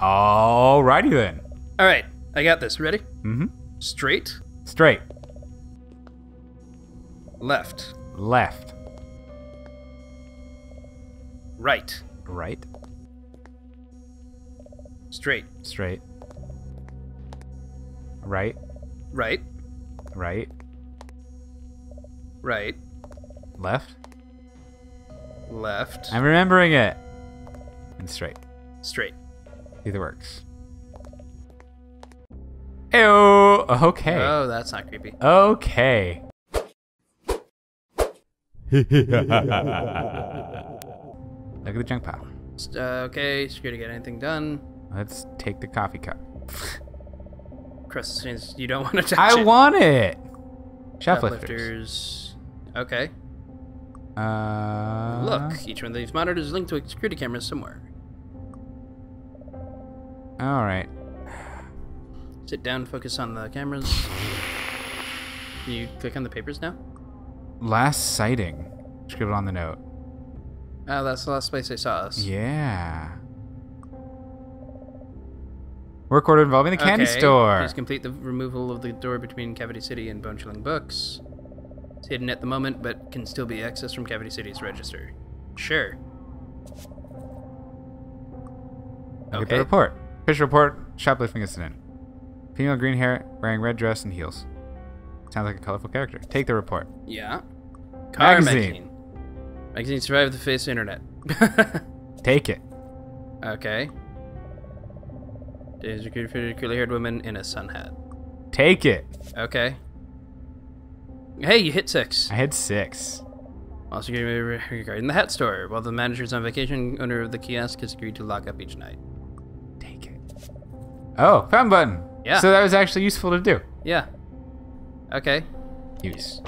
Alrighty then. All right, I got this. Ready? Mm-hmm. Straight. Straight. Left. Left. Right. Right. Straight. Straight. Right. Right. Right. Right. Left. Left. I'm remembering it. And straight. Straight. Either works. Ew. Okay. Oh, that's not creepy. Okay. Look at the junk pile. Okay, scared to get anything done. Let's take the coffee cup. Crust since you don't want to touch it. I want it. Shelf lifters. Okay. Look, each one of these monitors is linked to a security camera somewhere. All right. Sit down. Focus on the cameras. Can you click on the papers now? Last sighting. Scribble on the note. Oh, that's the last place they saw us. Yeah. Work order involving the candy store. Please complete the removal of the door between Cavity City and Bone Chilling Books. It's hidden at the moment, but can still be accessed from Cavity City's register. Sure. Okay. Get the report. Official report, shoplifting incident. Female green hair, wearing red dress and heels. Sounds like a colorful character. Take the report. Yeah. Car magazine. Magazine survived the face of internet. Take it. Okay. Days recruited for a curly-haired woman in a sun hat. Take it. Okay. Hey, you hit 6. I hit 6. Also regarding the hat store. While the manager's on vacation, owner of the kiosk has agreed to lock up each night. Take it. Oh, found button. Yeah. So that was actually useful to do. Yeah. Okay. Use.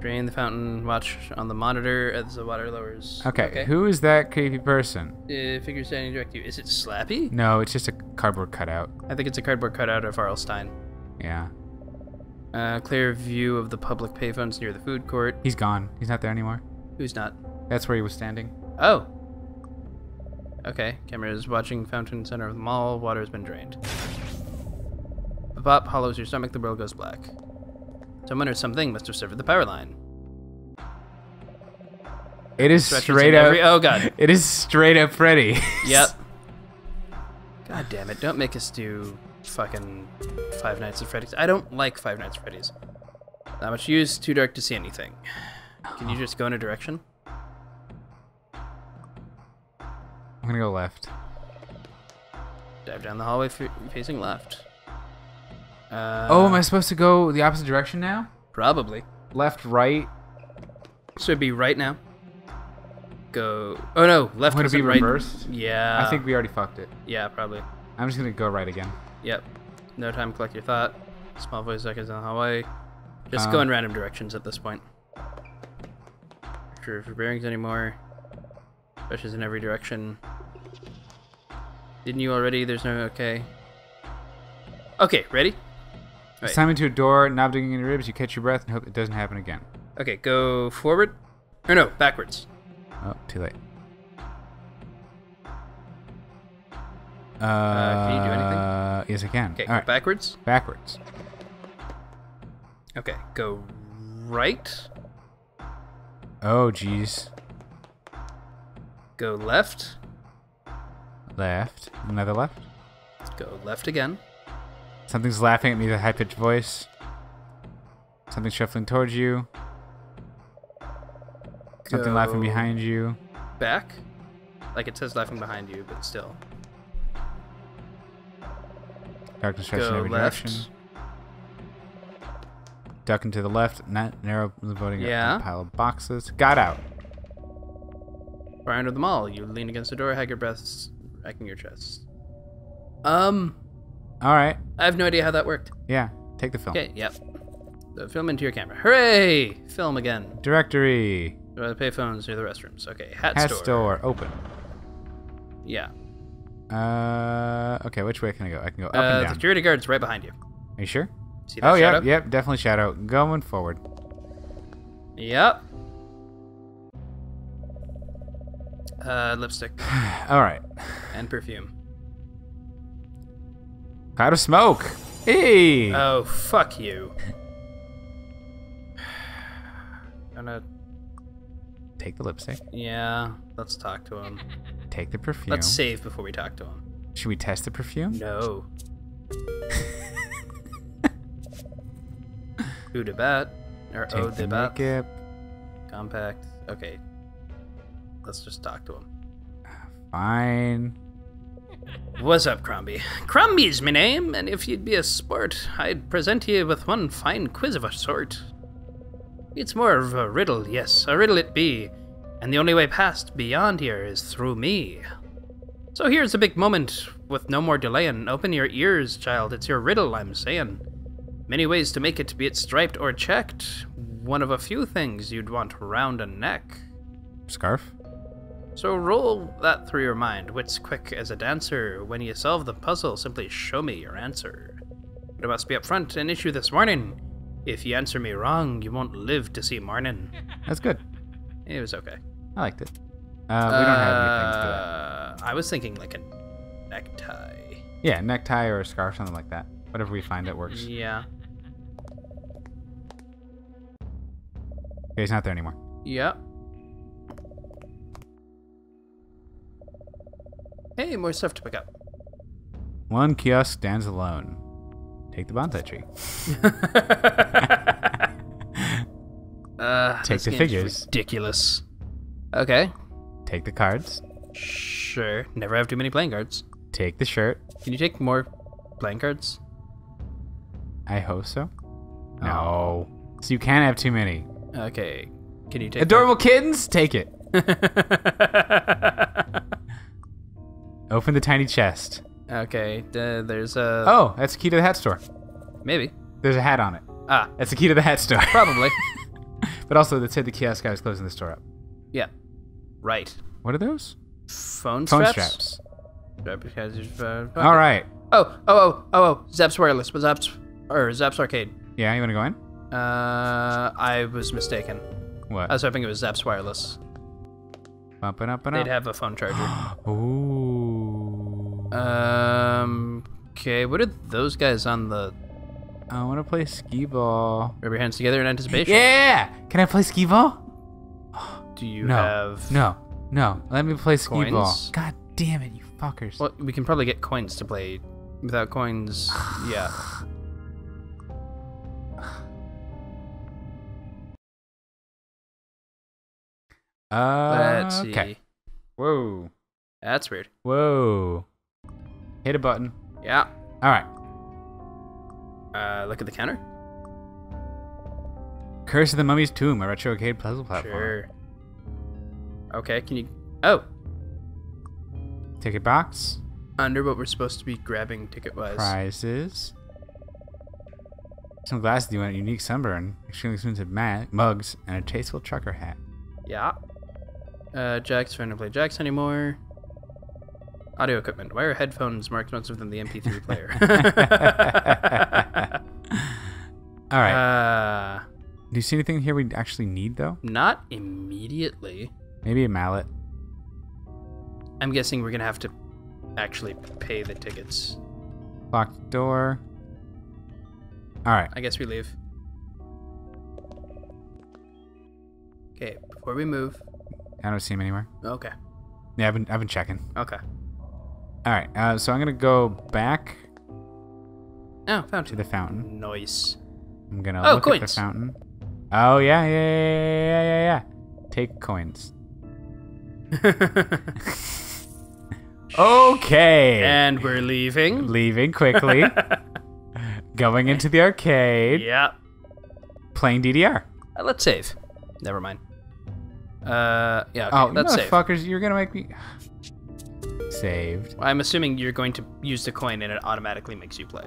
Drain the fountain. Watch on the monitor as the water lowers. Okay. Who is that creepy person? Figure standing direct to you. Is it Slappy? No, it's just a cardboard cutout. I think it's a cardboard cutout of R.L. Stine. Yeah. Clear view of the public payphones near the food court. He's gone. He's not there anymore. Who's not? That's where he was standing. Oh. Okay. Camera is watching fountain center of the mall. Water has been drained. The pop hollows your stomach. The world goes black. Someone or something must have severed the power line. It is straight up. Oh god! It is straight up Freddy. Yep. God damn it! Don't make us do fucking Five Nights at Freddy's. I don't like Five Nights at Freddy's. Not much use. Too dark to see anything. Can you just go in a direction? I'm gonna go left. Dive down the hallway, facing left. Oh, am I supposed to go the opposite direction now? Probably. Left, right. So it'd be right now. Go. Oh no, left. Would it be reversed? Right. Yeah. I think we already fucked it. Yeah, probably. I'm just gonna go right again. Yep. No time to collect your thought. Small voice echoes on the hallway. Just go in random directions at this point. Not sure for bearings anymore. Pushes in every direction. Didn't you already? There's no okay. Okay, ready? Right. Slam into a door, knob digging in your ribs, you catch your breath and hope it doesn't happen again. Okay, go forward. Or no, backwards. Oh, too late. Can you do anything? Yes, I can. Okay, go backwards. Backwards. Okay, go right. Oh, jeez. Go left. Left. Another left. Let's go left again. Something's laughing at me with a high-pitched voice. Something's shuffling towards you. Something laughing behind you. Back? Like it says laughing behind you, but still. Darkness stretches in every direction. Ducking to the left, narrow voting up a pile of boxes. Got out. Far under the mall. You lean against the door, hack your breath, racking your chest. All right. I have no idea how that worked. Yeah, take the film. Okay, yep. So film into your camera. Hooray! Film again. Directory. The payphones near the restrooms. Okay, hat store. Open. Yeah. Okay, which way can I go? I can go up and down. The security guard's right behind you. Are you sure? See that shadow? Yep, definitely shadow. Going forward. Yep. Lipstick. All right. And perfume. How to smoke. Hey! Oh, fuck you. I'm gonna... take the lipstick. Yeah, let's talk to him. Take the perfume. Let's save before we talk to him. Should we test the perfume? No. Who de bat? Or take oh de bat? Makeup. Compact. Okay. Let's just talk to him. Fine. What's up, Crombie? Crombie's my name, and if you'd be a sport, I'd present ye with one fine quiz of a sort. It's more of a riddle, yes, a riddle it be, and the only way past beyond here is through me. So here's a big moment, with no more delayin'. Open your ears, child, it's your riddle, I'm sayin'. Many ways to make it, be it striped or checked. One of a few things you'd want round a neck. Scarf? So roll that through your mind. Wits quick as a dancer. When you solve the puzzle, simply show me your answer. But I must be up front and issue this warning. If you answer me wrong, you won't live to see morning. That's good. It was okay. I liked it. We don't have anything to do. I was thinking like a necktie. Yeah, necktie or a scarf, something like that. Whatever we find that works. Yeah. Okay, he's not there anymore. Yep. Hey, more stuff to pick up. One kiosk stands alone. Take the bonsai tree. Take the figures. Ridiculous. Okay. Take the cards. Sure. Never have too many playing cards. Take the shirt. Can you take more playing cards? I hope so. No. Oh. So you can't have too many. Okay. Can you take adorable that? Kittens? Take it. Open the tiny chest. Okay, there's a... oh, that's the key to the hat store. Maybe. There's a hat on it. Ah. That's the key to the hat store. Probably. But also, that said the kiosk guy was closing the store up. Yeah. Right. What are those? Phone straps? All right. Oh. Zaps Wireless. Zaps Arcade. Yeah, you want to go in? I was mistaken. What? I was hoping it was Zaps Wireless. They'd have a phone charger. Ooh. Okay, what are those guys on the... I want to play skee-ball. Rub your hands together in anticipation. Yeah! Can I play skee-ball? Do you have... No. Let me play skee-ball. God damn it, you fuckers. Well, we can probably get coins to play. Without coins, yeah. Let's see. Okay. Whoa. That's weird. Whoa. Hit a button. Yeah. All right. Look at the counter. Curse of the Mummy's Tomb, a retro arcade puzzle platform. Sure. Okay, can you... oh. Ticket box. Under what we're supposed to be grabbing ticket-wise. Prizes. Some glasses you want, a unique sunburn, extremely expensive mugs, and a tasteful trucker hat. Yeah. Jack's trying to play Jack's anymore. Audio equipment. Why are headphones more expensive than the MP3 player? All right. Do you see anything here we actually need, though? Not immediately. Maybe a mallet. I'm guessing we're going to have to actually pay the tickets. Locked door. All right. I guess we leave. Okay, before we move. I don't see him anywhere. Okay. Yeah, I've been checking. Okay. All right, so I'm gonna go back. Oh, fountain. To the fountain. Nice. I'm gonna look coins. At the fountain. Oh yeah. Take coins. Okay. And we're leaving. Leaving quickly. Going into the arcade. Yep. Playing DDR. Let's save. Never mind. Yeah. Okay, oh, let's save. Fuckers, you're gonna make me. Saved. I'm assuming you're going to use the coin and it automatically makes you play.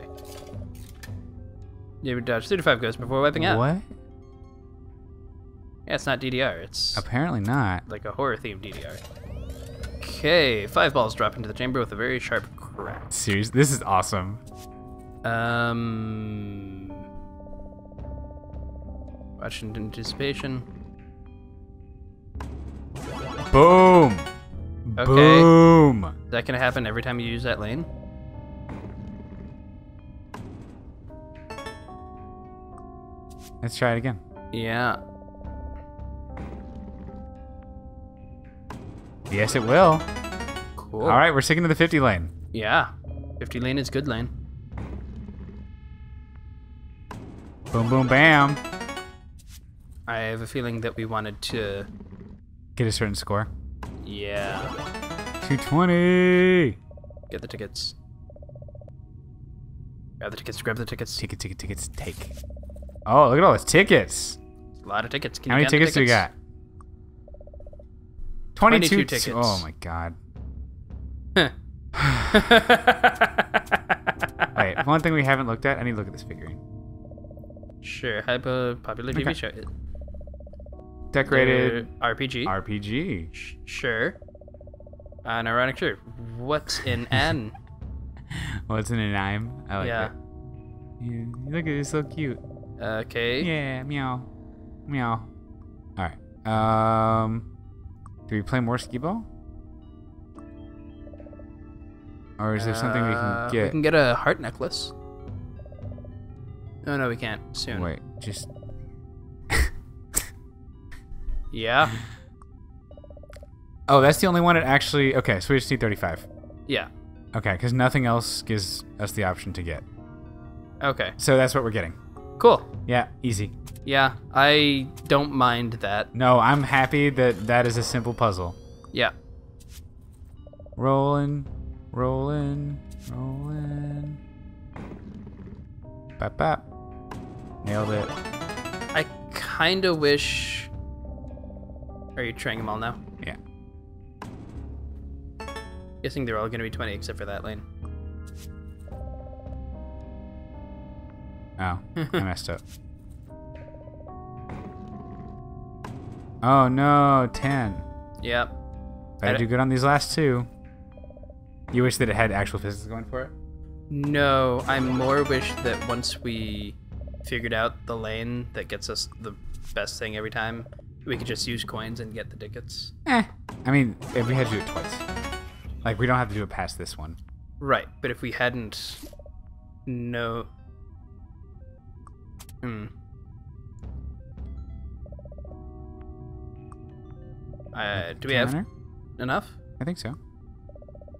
You would dodge 3 to 5 ghosts before wiping out. What? Yeah, it's not DDR. It's apparently not. Like a horror-themed DDR. Okay, 5 balls drop into the chamber with a very sharp crack. Seriously? This is awesome. Watch in anticipation. Boom! Okay. Boom! Is that gonna happen every time you use that lane? Let's try it again. Yeah. Yes, it will. Cool. All right, we're sticking to the 50 lane. Yeah. 50 lane is good lane. Boom, boom, bam. I have a feeling that we wanted to... get a certain score. Yeah. 220! Get the tickets. Grab the tickets, grab the tickets. Ticket, ticket, tickets, take. Oh, look at all those tickets! That's a lot of tickets. How many tickets do we got? 22 tickets. Oh my god. Wait, one thing we haven't looked at, I need to look at this figurine. Sure, popular TV show. Decorated. RPG. RPG. Sure. An ironic shirt. What's in an? What's in an I'm? I like that. Yeah. Look at it, it's so cute. Okay. Yeah, meow. Meow. Alright. Do we play more skee-ball? Or is there something we can get? We can get a heart necklace. Oh, no, we can't. Soon. Wait, just... yeah. Oh, that's the only one it actually... Okay, so we just need 35. Yeah. Okay, because nothing else gives us the option to get. Okay. So that's what we're getting. Cool. Yeah, easy. Yeah, I don't mind that. No, I'm happy that that is a simple puzzle. Yeah. Rolling, rolling, rolling. Bap, bap. Nailed it. I kind of wish... Are you trying them all now? Yeah. Guessing they're all going to be 20 except for that lane. Oh, I messed up. Oh no, 10. Yep. Better do good on these last two. You wish that it had actual physics going for it? No, I more wish that once we figured out the lane that gets us the best thing every time, we could just use coins and get the tickets. Eh. I mean, if we had to do it twice. Like, we don't have to do it past this one. Right, but if we hadn't... No... Hmm. Do we have enough? I think so.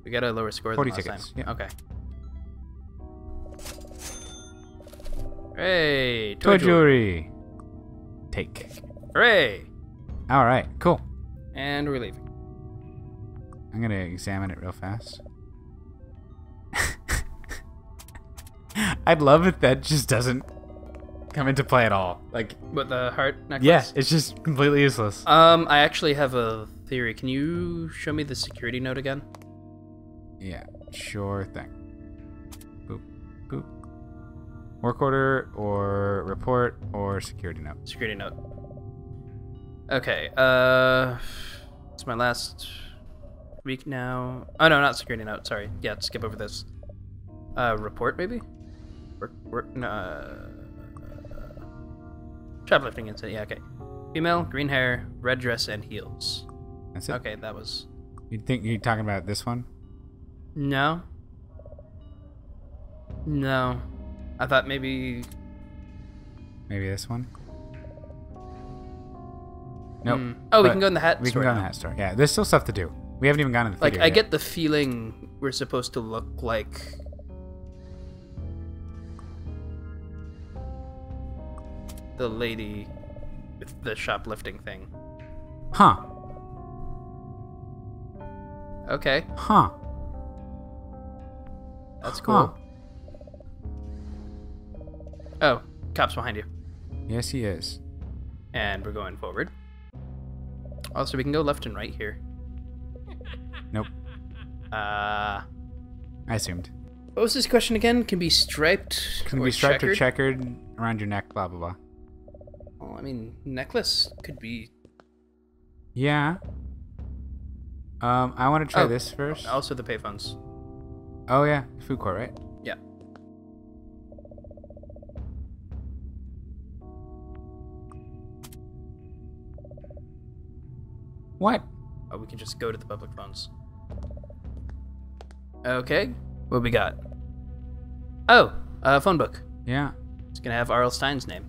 We got a lower score than last time. 40 tickets. Yeah. Okay. Hey, toy jewelry. Take. Hooray! All right, cool. And we're leaving. I'm gonna examine it real fast. I'd love if that just doesn't come into play at all. Like, with the heart necklace? Yeah, it's just completely useless. I actually have a theory. Can you show me the security note again? Yeah, sure thing. Boop, boop. Work order or report or security note. Security note. Okay, it's my last week now. Oh no, not security note, sorry. Yeah, skip over this. Report maybe? Shoplifting incident, yeah, okay. Female, green hair, red dress, and heels. That's it? Okay, that was... You think you're talking about this one? No. No. I thought maybe... Maybe this one? Nope. Mm. Oh, we can go in the hat store. We can go in the hat store. Yeah, there's still stuff to do. We haven't even gotten to the theater yet. Like, I get the feeling we're supposed to look like... the lady with the shoplifting thing. Huh. Okay. Huh. That's cool. Huh. Oh, cop's behind you. Yes, he is. And we're going forward. Also, we can go left and right here. Nope. I assumed. What was this question again? Can be striped or checkered around your neck, blah, blah, blah. Well, I mean, necklace could be... Yeah. I want to try this first. Also the payphones. Oh, yeah. Food court, right? Yeah. What? Oh, we can just go to the public phones. Okay. What we got? Oh, phone book. Yeah. It's going to have R.L. Stine's name.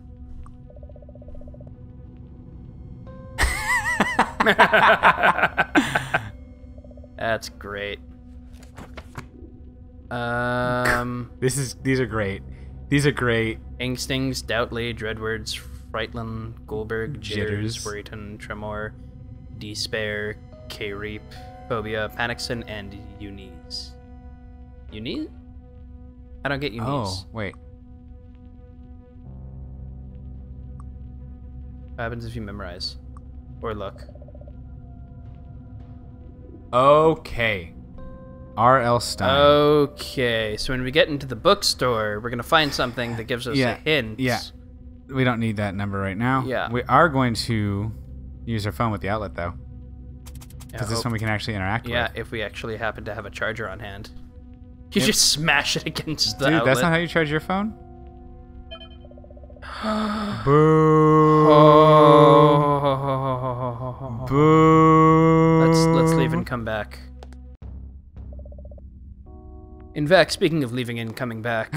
That's great. These are great. These are great. Ingstings, Doubtley, Dreadwords, Frightlin, Goldberg, Jitters, Worryton, Tremor, Despair, K-Reap, Phobia, Panicson, and Unease. Unease? I don't get Unease. Oh, wait. What happens if you memorize? Or look? Okay. R.L. Stine. Okay, so when we get into the bookstore, we're going to find something that gives us a hint. Yeah, we don't need that number right now. Yeah. We are going to use our phone with the outlet, though. Because this one we can actually interact with. Yeah, if we actually happen to have a charger on hand. You just smash it against the outlet. Dude, that's not how you charge your phone? Boo. Oh. Boo. Let's leave and come back. In fact, speaking of leaving and coming back,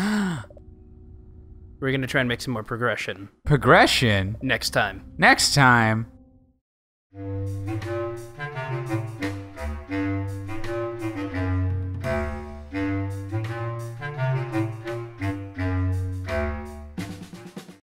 we're going to try and make some more progression. Progression? Next time. Next time?